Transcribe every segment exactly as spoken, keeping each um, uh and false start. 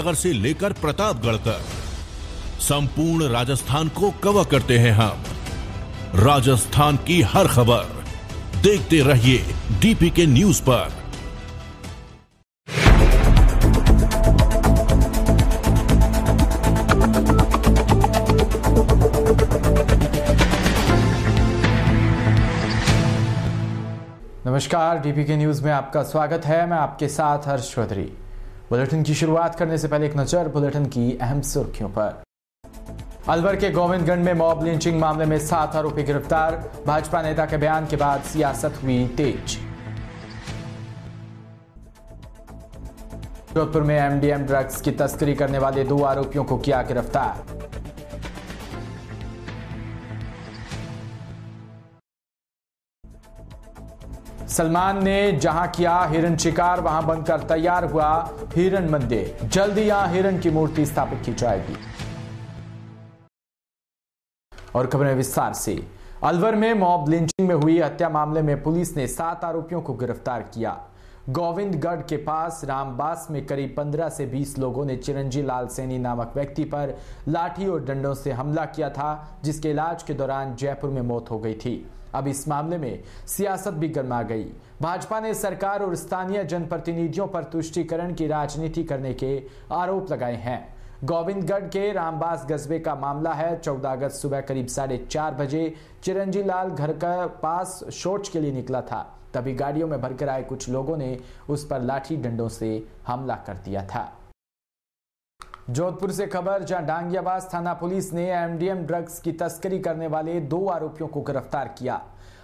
नगर से लेकर प्रतापगढ़ तक संपूर्ण राजस्थान को कवर करते हैं हम। राजस्थान की हर खबर देखते रहिए डीपीके न्यूज पर। नमस्कार, डीपीके न्यूज में आपका स्वागत है। मैं आपके साथ हर्ष चौधरी। बुलेटिन की शुरुआत करने से पहले एक नजर बुलेटिन की अहम सुर्खियों पर। अलवर के गोविंदगंज में मॉब लिंचिंग मामले में सात आरोपी गिरफ्तार। भाजपा नेता के बयान के बाद सियासत हुई तेज। जोधपुर में एमडीएम ड्रग्स की तस्करी करने वाले दो आरोपियों को किया गिरफ्तार। सलमान ने जहां किया हिरण शिकार, वहां बनकर तैयार हुआ हिरण मंदिर। जल्दी यहां हिरण की मूर्ति स्थापित की जाएगी। और खबरें विस्तार से। अलवर में मॉब लिंचिंग में हुई हत्या मामले में पुलिस ने सात आरोपियों को गिरफ्तार किया। गोविंदगढ़ के पास रामबास में करीब पंद्रह से बीस लोगों ने चिरंजीलाल सैनी नामक व्यक्ति पर लाठी और डंडों से हमला किया था, जिसके इलाज के दौरान जयपुर में मौत हो गई थी। अब इस मामले में सियासत भी गर्मा गई। भाजपा ने सरकार और स्थानीय जनप्रतिनिधियों पर तुष्टीकरण की राजनीति करने के आरोप लगाए हैं। गोविंदगढ़ के रामबास कस्बे का मामला है। चौदह अगस्त सुबह करीब साढ़े चार बजे चिरंजीलाल घर के पास शौच के लिए निकला था, तभी गाड़ियों में भरकर आए कुछ लोगों ने उस पर लाठी डंडों से हमला कर दिया था। जोधपुर से खबर, जहां डांगियाबास थाना पुलिस ने एमडीएम ड्रग्स की तस्करी करने वाले दो आरोपियों को गिरफ्तार किया।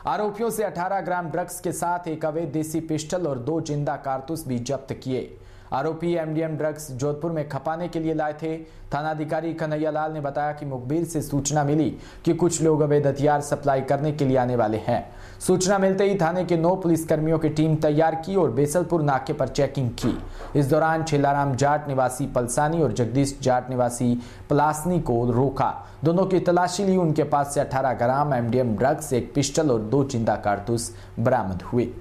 आरोपियों से अठारह ग्राम ड्रग्स के साथ एक अवैध देसी पिस्टल और दो जिंदा कारतूस भी जब्त किए। आरोपी एमडीएम ड्रग्स जोधपुर में खपाने के लिए लाए थे। थानाधिकारी कन्हैयालाल ने बताया कि मुखबिर से सूचना मिली कि कुछ लोग अवैध हथियार सप्लाई करने के लिए आने वाले हैं। सूचना मिलते ही थाने के नौ पुलिसकर्मियों की टीम तैयार की और बेसलपुर नाके पर चेकिंग की। इस दौरान छेलाराम जाट निवासी पलसानी और जगदीश जाट निवासी पलासनी को रोका। दोनों की तलाशी ली। उनके पास से अठारह ग्राम एमडीएम ड्रग्स, एक पिस्टल और दो जिंदा कारतूस बरामद हुए।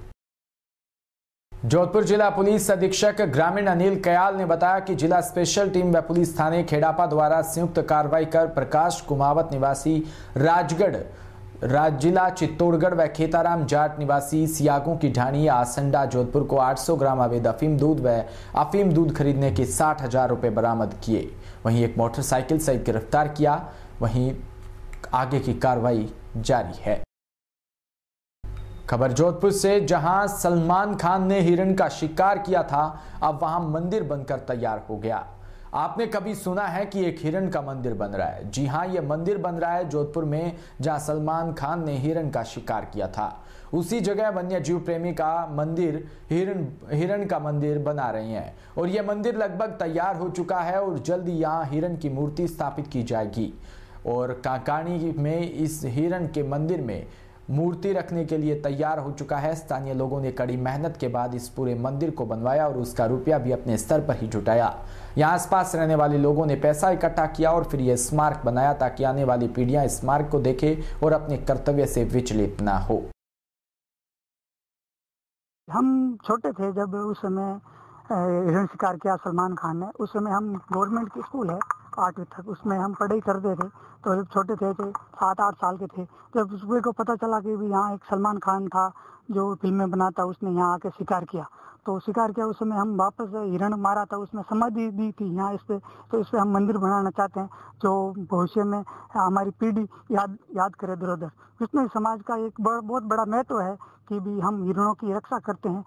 जोधपुर जिला पुलिस अधीक्षक ग्रामीण अनिल कयाल ने बताया कि जिला स्पेशल टीम व पुलिस थाने खेड़ापा द्वारा संयुक्त कार्रवाई कर प्रकाश कुमावत निवासी राजगढ़ राज्य जिला चित्तौड़गढ़ व खेताराम जाट निवासी सियागों की ढाणी आसंडा जोधपुर को आठ सौ ग्राम अवैध अफीम दूध व अफीम दूध खरीदने के साठ हजार रुपये बरामद किए। वहीं एक मोटरसाइकिल सहित गिरफ्तार किया। वहीं आगे की कार्रवाई जारी है। खबर जोधपुर से, जहां सलमान खान ने हिरण का शिकार किया था, अब वहां मंदिर बनकर तैयार हो गया। आपने कभी सुना है कि एक हिरण का मंदिर बन रहा है? जी हां, यह मंदिर बन रहा है जोधपुर में, जहां सलमान खान ने हिरण का शिकार किया था। उसी जगह वन्य जीव प्रेमी का मंदिर हिरण हिरण का मंदिर बना रहे हैं और यह मंदिर लगभग तैयार हो चुका है और जल्दी यहाँ हिरण की मूर्ति स्थापित की जाएगी। और काकानी में इस हिरण के मंदिर में मूर्ति रखने के लिए तैयार हो चुका है। स्थानीय लोगों ने कड़ी मेहनत के बाद इस पूरे मंदिर को बनवाया और उसका रुपया भी अपने स्तर पर ही जुटाया। यहाँ आसपास रहने वाले लोगों ने पैसा इकट्ठा किया और फिर यह स्मारक बनाया, ताकि आने वाली पीढ़ियां इस स्मारक को देखें और अपने कर्तव्य से विचलित ना हो। हम छोटे थे जब उस समय हिरण शिकार किया सलमान खान ने। उस समय हम गवर्नमेंट की स्कूल है आठवीं तक, उसमें हम पढ़ाई करते थे। तो जब छोटे थे थे सात आठ साल के थे, जब सुबह को पता चला कि भी यहाँ एक सलमान खान था जो फिल्में बनाता, उसने यहाँ आके शिकार किया। तो शिकार किया उस समय हम वापस हिरण मारा था, उसमें समाधि दी थी यहाँ इस पर। तो इस पर हम मंदिर बनाना चाहते हैं जो भविष्य में हमारी पीढ़ी याद याद करे इधर उधर। इसमें समाज का एक बहुत बड़ा महत्व है कि भी हम हिरणों की रक्षा करते हैं।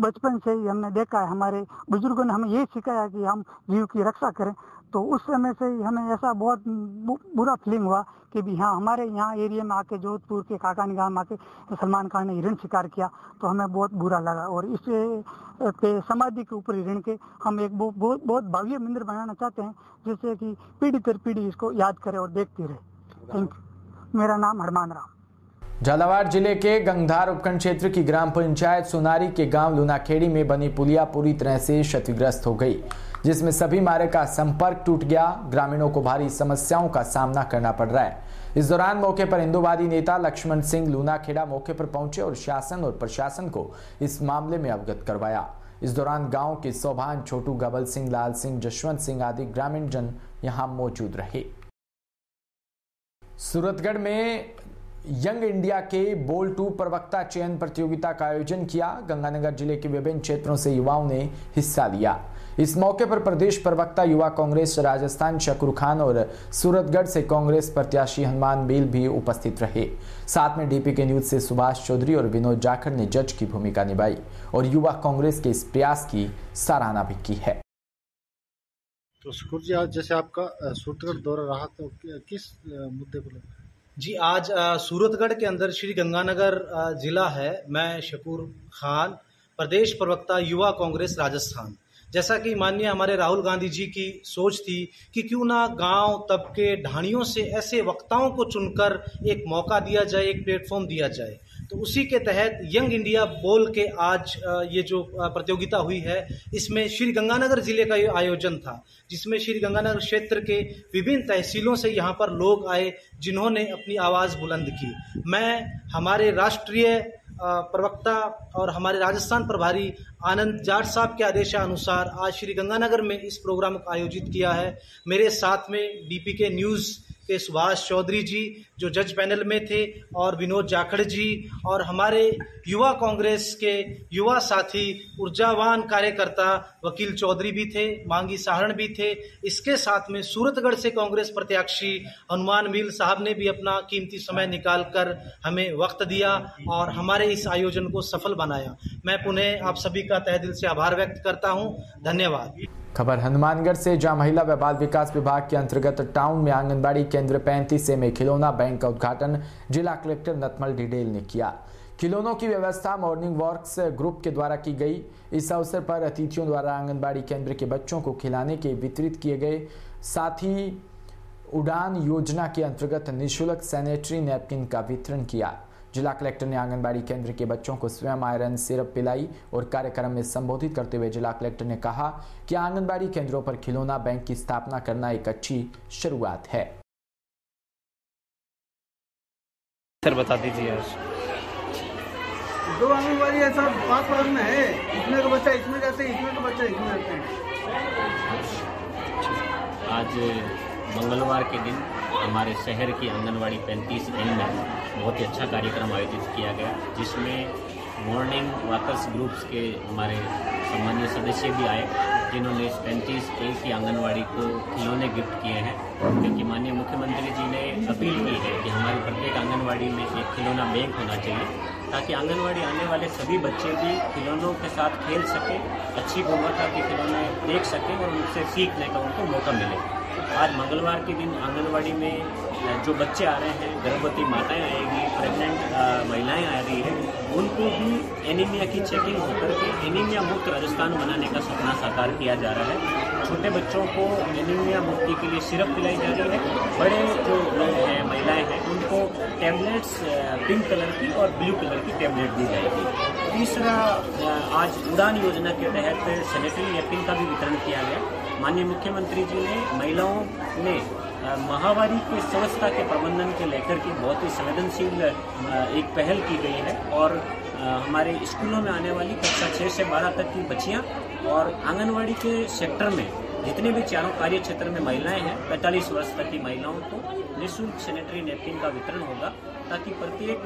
बचपन से ही हमने देखा है, हमारे बुजुर्गों ने हमें यही सिखाया कि हम जीव की रक्षा करें। तो उस समय से ही हमें ऐसा बहुत बुरा फीलिंग हुआ कि भी हाँ, हमारे यहाँ एरिया में आके जोधपुर के काकानी गांव में आके सलमान खान ने हिरण शिकार किया, तो हमें बहुत बुरा लगा। और इससे पे समाधि के ऊपर हिरण के हम एक बहुत बहुत भव्य मंदिर बनाना चाहते हैं, जिससे कि पीढ़ी दर पीढ़ी इसको याद करे और देखती रहे। Thank you. मेरा नाम हनुमान राम। झालावाड़ जिले के गंगधार उपखंड क्षेत्र की ग्राम पंचायत सोनारी के गांव लुनाखेड़ी में बनी पुलिया पूरी तरह से क्षतिग्रस्त हो गई, जिसमें सभी मार्ग का संपर्क टूट गया। ग्रामीणों को भारी समस्याओं का सामना करना पड़ रहा है। इस दौरान मौके पर हिंदूवादी नेता लक्ष्मण सिंह लुनाखेड़ा मौके पर पहुंचे और शासन और प्रशासन को इस मामले में अवगत करवाया। इस दौरान गांव के सोभान, छोटू, गबल सिंह, लाल सिंह, जशवंत सिंह आदि ग्रामीण जन यहां मौजूद रहे। सूरतगढ़ में यंग इंडिया के बोल टू प्रवक्ता चयन प्रतियोगिता का आयोजन किया। गंगानगर जिले के विभिन्न क्षेत्रों से युवाओं ने हिस्सा लिया। इस मौके पर प्रदेश प्रवक्ता युवा कांग्रेस राजस्थान शकुर खान और सूरतगढ़ से कांग्रेस प्रत्याशी हनुमान बेल भी उपस्थित रहे। साथ में डीपीके न्यूज से सुभाष चौधरी और विनोद जाखड़ ने जज की भूमिका निभाई और युवा कांग्रेस के इस प्रयास की सराहना भी की है। तो शकुर जी, आज जैसे आपका सूरतगढ़ दौरा रहा तो किस मुद्दे पर? जी, आज सूरतगढ़ के अंदर श्री गंगानगर जिला है। मैं शकुर खान, प्रदेश प्रवक्ता युवा कांग्रेस राजस्थान। जैसा कि माननीय हमारे राहुल गांधी जी की सोच थी कि क्यों ना गांव, तबके, ढाणियों से ऐसे वक्ताओं को चुनकर एक मौका दिया जाए, एक प्लेटफॉर्म दिया जाए, तो उसी के तहत यंग इंडिया बोल के आज ये जो प्रतियोगिता हुई है, इसमें श्री गंगानगर जिले का ये आयोजन था, जिसमें श्री गंगानगर क्षेत्र के विभिन्न तहसीलों से यहाँ पर लोग आए जिन्होंने अपनी आवाज़ बुलंद की। मैं हमारे राष्ट्रीय प्रवक्ता और हमारे राजस्थान प्रभारी आनंद जाट साहब के आदेशानुसार आज श्री गंगानगर में इस प्रोग्राम को आयोजित किया है। मेरे साथ में डीपीके न्यूज़ के सुभाष चौधरी जी जो जज पैनल में थे, और विनोद जाखड़ जी, और हमारे युवा कांग्रेस के युवा साथी ऊर्जावान कार्यकर्ता वकील चौधरी भी थे, मांगी सहारण भी थे। इसके साथ में सूरतगढ़ से कांग्रेस प्रत्याशी हनुमान बेल साहब ने भी अपना कीमती समय निकालकर हमें वक्त दिया और हमारे इस आयोजन को सफल बनाया। मैं पुनः आप सभी का तहे दिल से आभार व्यक्त करता हूँ। धन्यवाद। खबर हनुमानगढ़ से, जहां महिला व बाल विकास विभाग के अंतर्गत टाउन में आंगनबाड़ी केंद्र पैंतीस में खिलौना बैंक का उद्घाटन जिला कलेक्टर नथमल ढीडेल ने किया। खिलौनों की व्यवस्था मॉर्निंग वॉक्स ग्रुप के द्वारा की गई। इस अवसर पर अतिथियों द्वारा आंगनबाड़ी केंद्र के बच्चों को खिलाने के वितरित किए गए। साथ ही उड़ान योजना के अंतर्गत निःशुल्क सैनिटरी नैपकिन का वितरण किया। जिला कलेक्टर ने आंगनबाड़ी केंद्र के बच्चों को स्वयं आयरन सिरप पिलाई और कार्यक्रम में संबोधित करते हुए जिला कलेक्टर ने कहा कि आंगनबाड़ी केंद्रों पर खिलौना बैंक की स्थापना करना एक अच्छी शुरुआत है। सर बता दीजिए, दो आंगनबाड़ी है सर, पांच वर्ग में है, इसमें का बच्चा इसमें जाते हैं, इसमें का बच्चा इसमें जाते हैं। आज मंगलवार के दिन हमारे शहर की आंगनवाड़ी पैंतीस एन में बहुत ही अच्छा कार्यक्रम आयोजित किया गया, जिसमें मॉर्निंग वाकर्स ग्रुप्स के हमारे सम्मानीय सदस्य भी आए, जिन्होंने इस पैंतीस ए की आंगनवाड़ी को खिलौने गिफ्ट किए हैं, क्योंकि माननीय मुख्यमंत्री जी ने अपील की है कि हमारी प्रत्येक आंगनवाड़ी में एक खिलौना बैंक होना चाहिए, ताकि आंगनवाड़ी आने वाले सभी बच्चे भी खिलौनों के साथ खेल सकें, अच्छी गुणवत्ता के खिलौने देख सकें और उनसे सीखने का उनको मौका मिले। आज मंगलवार के दिन आंगनवाड़ी में जो बच्चे आ रहे हैं, गर्भवती माताएं आएगी, प्रेग्नेंट महिलाएं आ रही है, उनको भी एनीमिया की चेकिंग होकर के एनीमिया मुक्त राजस्थान बनाने का सपना साकार किया जा रहा है। छोटे बच्चों को एनीमिया मुक्ति के लिए सिरप पिलाई जा रही है। बड़े जो लोग हैं, महिलाएँ हैं, उनको टैबलेट्स पिंक कलर की और ब्लू कलर की टैबलेट दी जाएगी। तीसरा, आज उड़ान योजना के तहत सैनिटरी नैपकिन का भी वितरण किया गया। माननीय मुख्यमंत्री जी ने महिलाओं ने महावारी के स्वच्छता के प्रबंधन के लेकर के बहुत ही संवेदनशील एक पहल की गई है, और हमारे स्कूलों में आने वाली कक्षा छः से बारह तक की बच्चियां और आंगनवाड़ी के सेक्टर में जितने भी चारों कार्य क्षेत्र में महिलाएं हैं, पैंतालीस वर्ष तक की महिलाओं को निःशुल्क सैनिटरी नैपकिन का वितरण होगा, ताकि प्रत्येक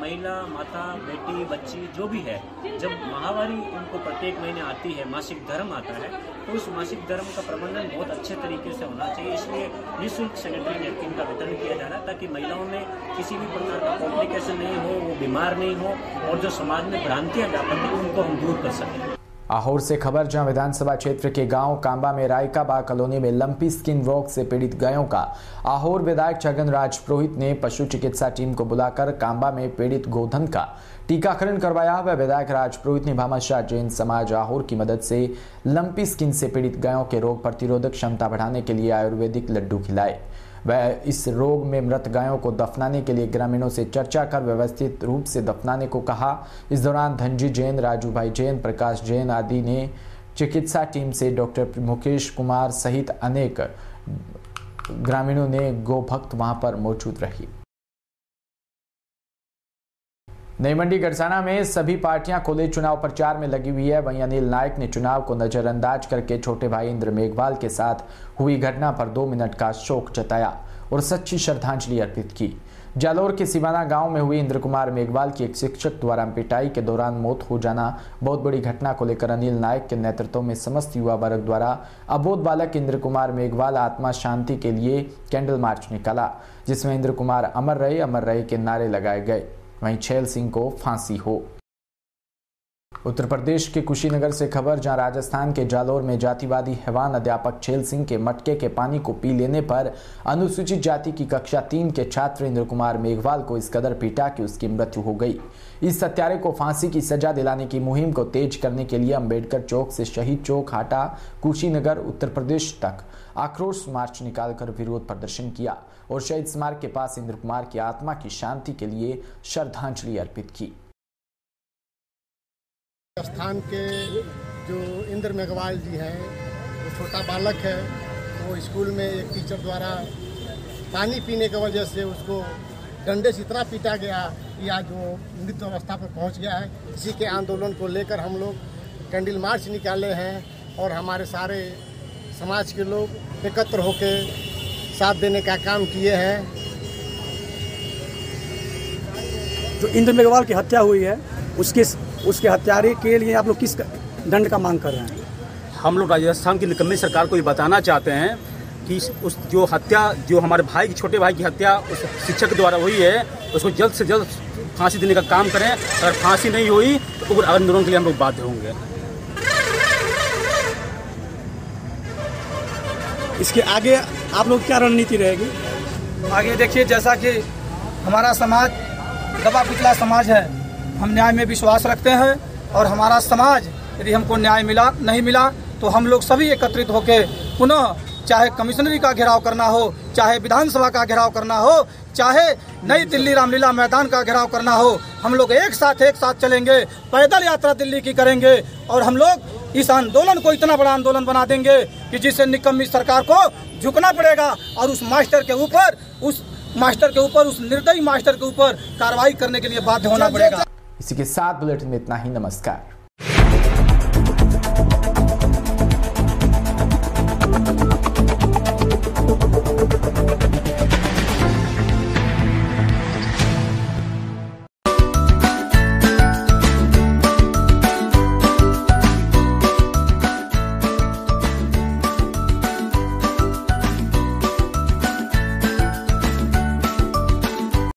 महिला, माता, बेटी, बच्ची जो भी है, जब माहवारी उनको प्रत्येक महीने आती है, मासिक धर्म आता है, तो उस मासिक धर्म का प्रबंधन बहुत अच्छे तरीके से होना चाहिए। इसलिए निःशुल्क सैनिटरी नैपकिन का वितरण किया जा रहा है, ताकि महिलाओं में किसी भी प्रकार का कॉम्प्लिकेशन नहीं हो, वो बीमार नहीं हो, और जो समाज में भ्रांतियाँ व्यापक हैं उनको हम दूर कर सकें। आहोर से खबर, जहां विधानसभा क्षेत्र के गांव कांबा में रायकाबा कॉलोनी में लंपी स्किन रोग से पीड़ित गायों का आहोर विधायक छगनराज प्रोहित ने पशु चिकित्सा टीम को बुलाकर कांबा में पीड़ित गोधन का टीकाकरण करवाया। वह विधायक राज प्रोहित ने भामाशाह जैन समाज आहोर की मदद से लंपी स्किन से पीड़ित गायों के रोग प्रतिरोधक क्षमता बढ़ाने के लिए आयुर्वेदिक लड्डू खिलाए। वह इस रोग में मृत गायों को दफनाने के लिए ग्रामीणों से चर्चा कर व्यवस्थित रूप से दफनाने को कहा। इस दौरान धनजी जैन, राजू भाई जैन, प्रकाश जैन आदि ने चिकित्सा टीम से डॉक्टर मुकेश कुमार सहित अनेक ग्रामीणों ने गोभक्त वहां पर मौजूद रही। नई मंडी गड़साना में सभी पार्टियां खुले चुनाव प्रचार में लगी हुई है। वहीं अनिल नायक ने चुनाव को नजरअंदाज करके छोटे भाई इंद्र मेघवाल के साथ हुई घटना पर दो मिनट का शोक जताया और सच्ची श्रद्धांजलि अर्पित की। जालोर के सिवाना गांव में हुई इंद्रकुमार मेघवाल की एक शिक्षक द्वारा पिटाई के दौरान मौत हो जाना बहुत बड़ी घटना को लेकर अनिल नायक के नेतृत्व में समस्त युवा वर्ग द्वारा अबोध बालक इंद्रकुमार मेघवाल आत्मा शांति के लिए कैंडल मार्च निकाला, जिसमें इंद्रकुमार अमर रहे अमर रहे के नारे लगाए गए। वहीं छेल सिंह को फांसी हो। उत्तर प्रदेश के कुशीनगर से खबर, जहां राजस्थान के जालोर में जातिवादी हैवान अध्यापक छेल सिंह के मटके के पानी को पी लेने पर अनुसूचित जाति की कक्षा तीन के छात्र इंद्रकुमार मेघवाल को इस कदर पीटा कि उसकी मृत्यु हो गई। इस हत्यारे को फांसी की सजा दिलाने की मुहिम को तेज करने के लिए अंबेडकर चौक से शहीद चौक हाटा कुशीनगर उत्तर प्रदेश तक आक्रोश मार्च निकालकर विरोध प्रदर्शन किया और शहीद स्मारक के पास इंद्रकुमार की आत्मा की शांति के लिए श्रद्धांजलि अर्पित की। स्थान के जो इंद्र मेघवाल जी हैं, वो छोटा बालक है, वो स्कूल में एक टीचर द्वारा पानी पीने की वजह से उसको डंडे से इतना पीटा गया कि आज वो मृत्यु अवस्था पर पहुंच गया है। इसी के आंदोलन को लेकर हम लोग कैंडल मार्च निकाले हैं और हमारे सारे समाज के लोग एकत्र होकर साथ देने का काम किए हैं। जो इंद्र मेघवाल की हत्या हुई है उसके उसके हत्यारे के लिए आप लोग किस दंड का मांग कर रहे हैं? हम लोग राजस्थान की निकम्मी सरकार को ये बताना चाहते हैं कि उस जो हत्या जो हमारे भाई की छोटे भाई की हत्या उस शिक्षक द्वारा हुई है उसको जल्द से जल्द फांसी देने का काम करें। अगर फांसी नहीं हुई तो उग्र आंदोलन के लिए हम लोग बाध्य होंगे। इसके आगे आप लोग क्या रणनीति रहेगी? आगे देखिए, जैसा कि हमारा समाज दबा पिछला समाज है, हम न्याय में विश्वास रखते हैं और हमारा समाज यदि हमको न्याय मिला नहीं मिला तो हम लोग सभी एकत्रित होकर पुनः चाहे कमिश्नरी का घेराव करना हो, चाहे विधानसभा का घेराव करना हो, चाहे नई दिल्ली रामलीला मैदान का घेराव करना हो, हम लोग एक साथ एक साथ चलेंगे, पैदल यात्रा दिल्ली की करेंगे और हम लोग इस आंदोलन को इतना बड़ा आंदोलन बना देंगे कि जिससे निकम्मी सरकार को झुकना पड़ेगा और उस मास्टर के ऊपर उस मास्टर के ऊपर उस निर्दयी मास्टर के ऊपर कार्रवाई करने के लिए बाध्य होना पड़ेगा। इसी के साथ बुलेटिन में इतना ही। नमस्कार।